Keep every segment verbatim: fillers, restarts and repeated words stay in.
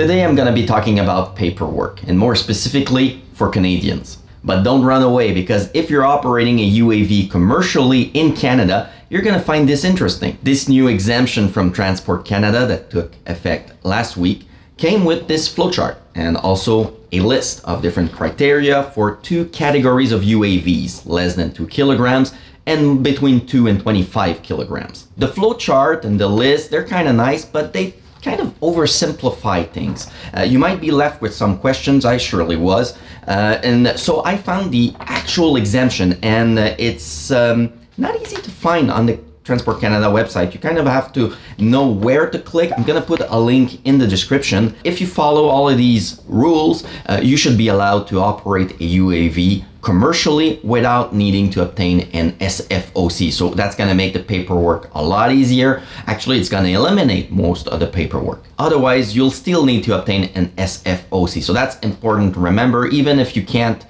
Today I'm gonna be talking about paperwork, and more specifically for Canadians. But don't run away, because if you're operating a U A V commercially in Canada, you're gonna find this interesting. This new exemption from Transport Canada that took effect last week came with this flowchart and also a list of different criteria for two categories of U A Vs, less than two kilograms and between two and twenty-five kilograms. The flowchart and the list, they're kind of nice, but they kind of oversimplify things. Uh, you might be left with some questions, I surely was. Uh, and so I found the actual exemption, and uh, it's um, not easy to find on the Transport Canada website. You kind of have to know where to click. I'm gonna put a link in the description. If you follow all of these rules, uh, you should be allowed to operate a U A V commercially without needing to obtain an S F O C. So that's gonna make the paperwork a lot easier. Actually, it's gonna eliminate most of the paperwork. Otherwise, you'll still need to obtain an S F O C. So that's important to remember. Even if you can't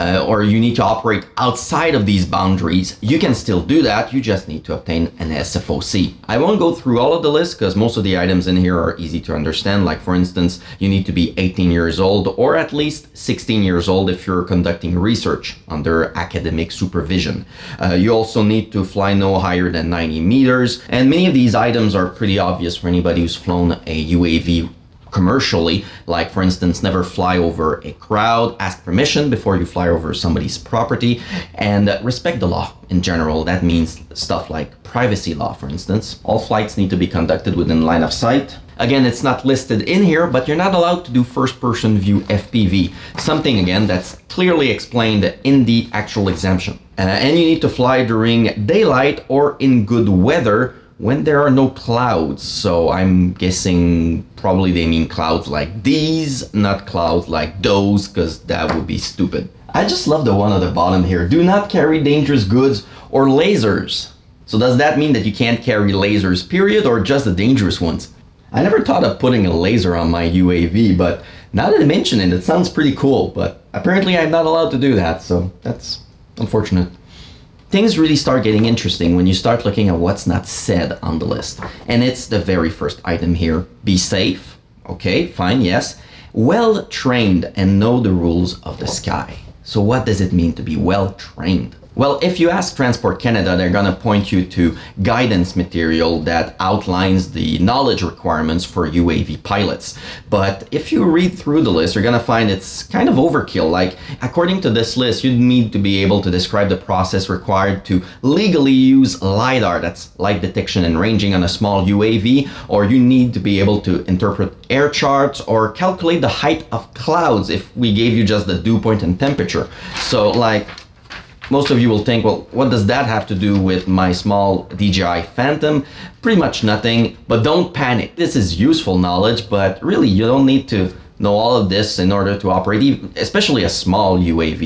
Uh, or you need to operate outside of these boundaries, you can still do that. You just need to obtain an S F O C. I won't go through all of the list because most of the items in here are easy to understand. Like, for instance, you need to be eighteen years old or at least sixteen years old if you're conducting research under academic supervision. Uh, you also need to fly no higher than ninety meters. And many of these items are pretty obvious for anybody who's flown a U A V commercially, like, for instance, never fly over a crowd, ask permission before you fly over somebody's property, and uh, respect the law in general. That means stuff like privacy law, for instance. All flights need to be conducted within line of sight. Again, it's not listed in here, but you're not allowed to do first-person view F P V, something, again, that's clearly explained in the actual exemption. Uh, and you need to fly during daylight or in good weather, when there are no clouds. So I'm guessing probably they mean clouds like these, not clouds like those, because that would be stupid. I just love the one at the bottom here. Do not carry dangerous goods or lasers. So does that mean that you can't carry lasers, period, or just the dangerous ones? I never thought of putting a laser on my U A V, but now that I mention it, it sounds pretty cool, but apparently I'm not allowed to do that, so that's unfortunate. Things really start getting interesting when you start looking at what's not said on the list. And it's the very first item here. Be safe. Okay, fine, yes. Well trained and know the rules of the sky. So what does it mean to be well trained? Well, if you ask Transport Canada, they're gonna point you to guidance material that outlines the knowledge requirements for U A V pilots. But if you read through the list, you're gonna find it's kind of overkill. Like, according to this list, you'd need to be able to describe the process required to legally use LiDAR, that's light detection and ranging on a small U A V, or you need to be able to interpret air charts or calculate the height of clouds if we gave you just the dew point and temperature. So, like, most of you will think, well, what does that have to do with my small D J I Phantom? Pretty much nothing, but don't panic. This is useful knowledge, but really you don't need to know all of this in order to operate, even, especially a small U A V.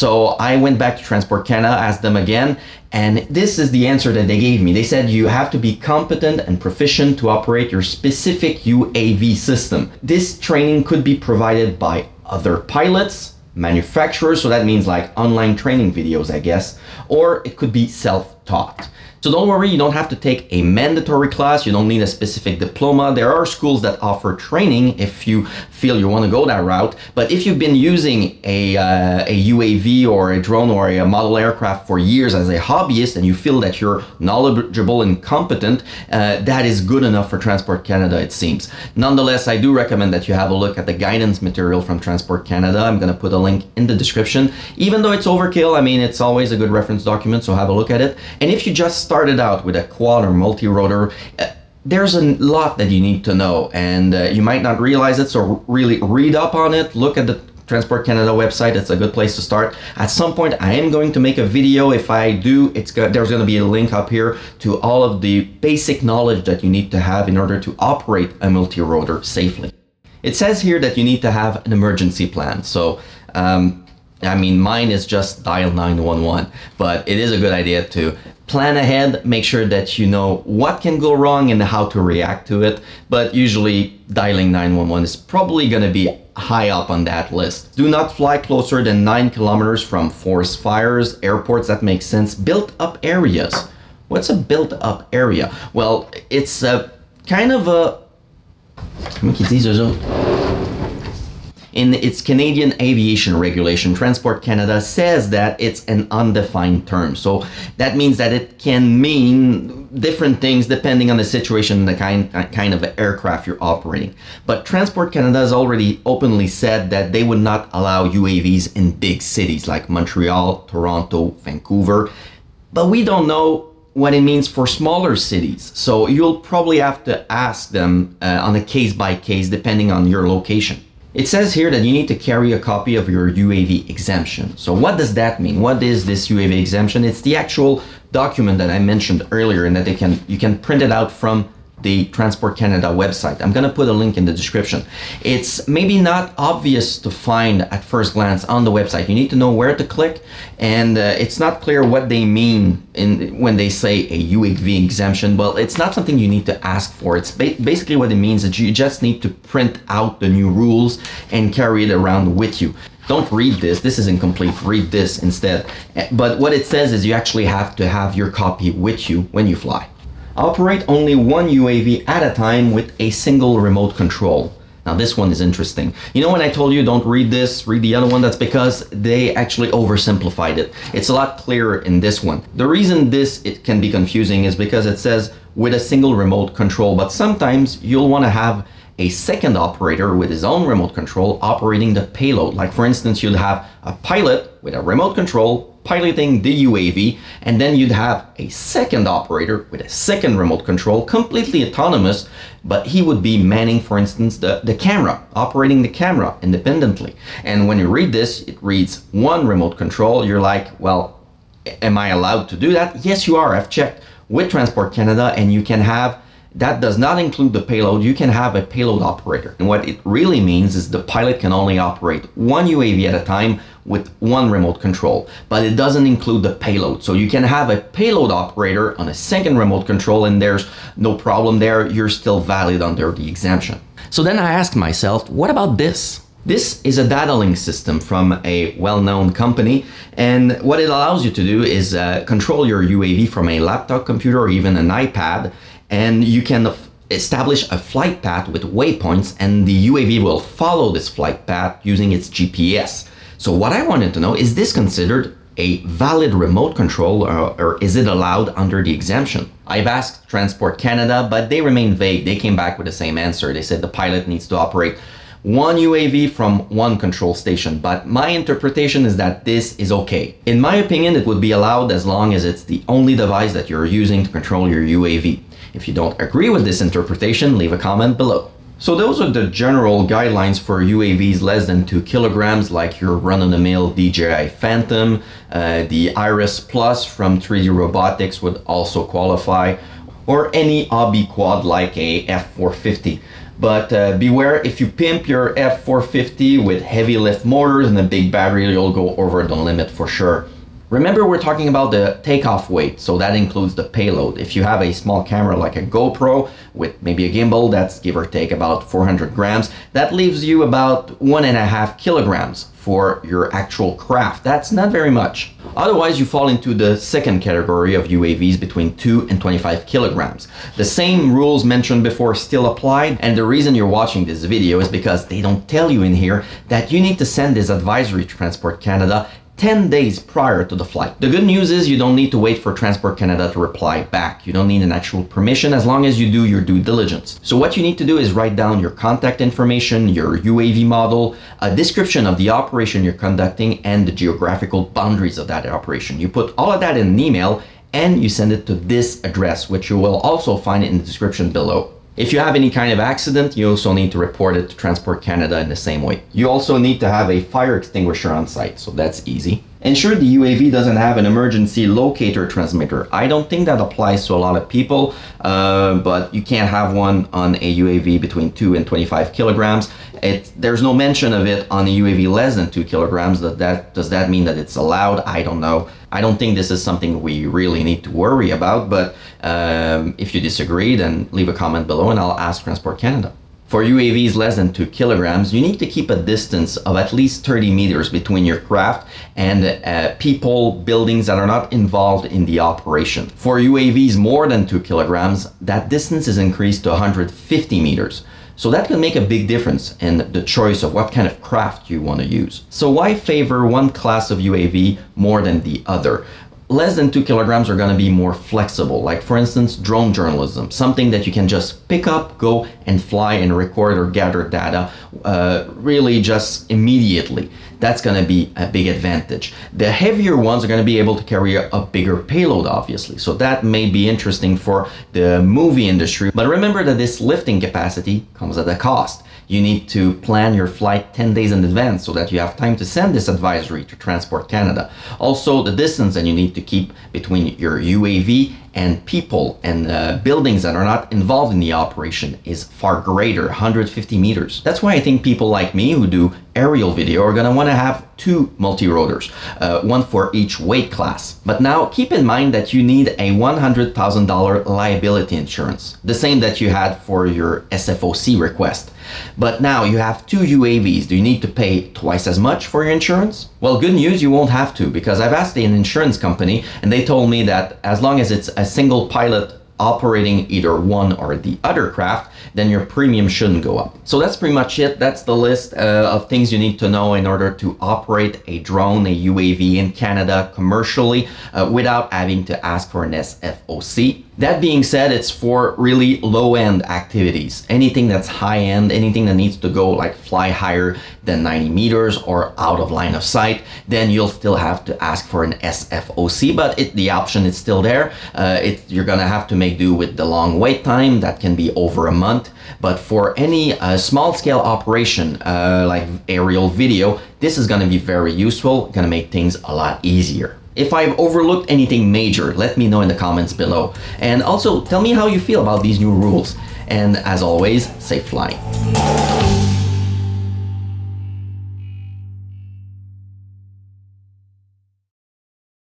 So I went back to Transport Canada, asked them again, and this is the answer that they gave me. They said you have to be competent and proficient to operate your specific U A V system. This training could be provided by other pilots, manufacturers, so that means like online training videos, I guess, or it could be self-taught. So don't worry, you don't have to take a mandatory class, you don't need a specific diploma. There are schools that offer training if you feel you want to go that route, but if you've been using a, uh, a U A V or a drone or a model aircraft for years as a hobbyist and you feel that you're knowledgeable and competent, uh, that is good enough for Transport Canada, it seems. Nonetheless, I do recommend that you have a look at the guidance material from Transport Canada. I'm going to put a link in the description. Even though it's overkill, I mean, it's always a good reference document, so have a look at it. And if you just start started out with a quad or multi-rotor, uh, there's a lot that you need to know, and uh, you might not realize it, so really read up on it. Look at the Transport Canada website, it's a good place to start. At some point, I am going to make a video. If I do, it's go there's going to be a link up here to all of the basic knowledge that you need to have in order to operate a multi-rotor safely. It says here that you need to have an emergency plan, so um, I mean, mine is just dial nine one one, but it is a good idea to plan ahead, make sure that you know what can go wrong and how to react to it. But usually dialing nine one one is probably going to be high up on that list. Do not fly closer than nine kilometers from forest fires, airports, that makes sense. Built up areas. What's a built up area? Well, it's a kind of a Comment qu'ils disent eux autres? In its Canadian aviation regulation, Transport Canada says that it's an undefined term. So that means that it can mean different things depending on the situation and the kind, kind of aircraft you're operating. But Transport Canada has already openly said that they would not allow U A Vs in big cities like Montreal, Toronto, Vancouver. But we don't know what it means for smaller cities. So you'll probably have to ask them uh, on a case by case, depending on your location. It says here that you need to carry a copy of your U A V exemption. So what does that mean? What is this U A V exemption? It's the actual document that I mentioned earlier and that they can you can print it out from the Transport Canada website. I'm gonna put a link in the description. It's maybe not obvious to find at first glance on the website. You need to know where to click, and uh, it's not clear what they mean in when they say a U A V exemption. Well, it's not something you need to ask for. It's ba basically what it means is you just need to print out the new rules and carry it around with you. Don't read this, this is incomplete, read this instead. But what it says is you actually have to have your copy with you when you fly. Operate only one U A V at a time with a single remote control. Now this one is interesting. You know when I told you don't read this, read the other one, that's because they actually oversimplified it. It's a lot clearer in this one. The reason this it can be confusing is because it says with a single remote control, but sometimes you'll want to have a second operator with his own remote control operating the payload. Like for instance, you'd have a pilot with a remote control piloting the U A V, and then you'd have a second operator with a second remote control, completely autonomous, but he would be manning, for instance, the, the camera, operating the camera independently. And when you read this, it reads one remote control. You're like, well, am I allowed to do that? Yes, you are. I've checked with Transport Canada, and you can have, that does not include the payload, you can have a payload operator. And what it really means is the pilot can only operate one U A V at a time with one remote control, but it doesn't include the payload. So you can have a payload operator on a second remote control and there's no problem there, you're still valid under the exemption. So then I asked myself, what about this? This is a data link system from a well-known company, and what it allows you to do is uh, control your U A V from a laptop computer or even an iPad, and you can establish a flight path with waypoints, and the U A V will follow this flight path using its G P S. So what I wanted to know, is this considered a valid remote control, or, or is it allowed under the exemption? I've asked Transport Canada, but they remain vague. They came back with the same answer. They said the pilot needs to operate one U A V from one control station, but my interpretation is that this is okay. In my opinion, it would be allowed as long as it's the only device that you're using to control your U A V. If you don't agree with this interpretation, leave a comment below. So those are the general guidelines for U A Vs less than two kilograms, like your run-of-the-mill D J I Phantom, uh, the Iris Plus from three D Robotics would also qualify, or any hobby quad like a F four fifty. But uh, beware, if you pimp your F four fifty with heavy lift motors and a big battery, you'll go over the limit for sure. Remember, we're talking about the takeoff weight, so that includes the payload. If you have a small camera like a GoPro with maybe a gimbal, that's give or take about four hundred grams, that leaves you about one and a half kilograms for your actual craft. That's not very much. Otherwise, you fall into the second category of U A Vs between two and twenty-five kilograms. The same rules mentioned before still apply, and the reason you're watching this video is because they don't tell you in here that you need to send this advisory to Transport Canada ten days prior to the flight. The good news is you don't need to wait for Transport Canada to reply back. You don't need an actual permission as long as you do your due diligence. So what you need to do is write down your contact information, your U A V model, a description of the operation you're conducting, and the geographical boundaries of that operation. You put all of that in an email and you send it to this address, which you will also find in the description below. If you have any kind of accident, you also need to report it to Transport Canada in the same way. You also need to have a fire extinguisher on site, so that's easy. Ensure the U A V doesn't have an emergency locator transmitter. I don't think that applies to a lot of people, uh, but you can't have one on a U A V between two and twenty-five kilograms. It, there's no mention of it on a U A V less than two kilograms. That, that, does that mean that it's allowed? I don't know. I don't think this is something we really need to worry about, but um, if you disagree, then leave a comment below and I'll ask Transport Canada. For U A Vs less than two kilograms, you need to keep a distance of at least thirty meters between your craft and uh, people, buildings that are not involved in the operation. For U A Vs more than two kilograms, that distance is increased to one hundred fifty meters. So that can make a big difference in the choice of what kind of craft you want to use. So why favor one class of U A V more than the other? Less than two kilograms are going to be more flexible, like for instance drone journalism, something that you can just pick up, go and fly and record or gather data uh, really just immediately. That's going to be a big advantage. The heavier ones are going to be able to carry a, a bigger payload, obviously, so that may be interesting for the movie industry. But remember that this lifting capacity comes at a cost. You need to plan your flight ten days in advance so that you have time to send this advisory to Transport Canada. Also, the distance that you need to keep between your U A V and people and uh, buildings that are not involved in the operation is far greater, one hundred fifty meters. That's why I think people like me who do aerial video are gonna wanna have two multi-rotors, uh, one for each weight class. But now keep in mind that you need a one hundred thousand dollar liability insurance, the same that you had for your S F O C request. But now you have two U A Vs. Do you need to pay twice as much for your insurance? Well, good news, you won't have to, because I've asked an insurance company and they told me that as long as it's a single pilot operating either one or the other craft, then your premium shouldn't go up. So that's pretty much it. That's the list uh, of things you need to know in order to operate a drone, a U A V in Canada commercially uh, without having to ask for an S F O C. That being said, it's for really low-end activities. Anything that's high-end, anything that needs to go like fly higher than ninety meters or out of line of sight, then you'll still have to ask for an S F O C, but it, the option is still there. Uh, it, you're gonna have to make do with the long wait time. That can be over a month. But for any uh, small-scale operation uh, like aerial video, this is gonna be very useful, gonna make things a lot easier. If I've overlooked anything major, let me know in the comments below. And also, tell me how you feel about these new rules. And as always, safe flying.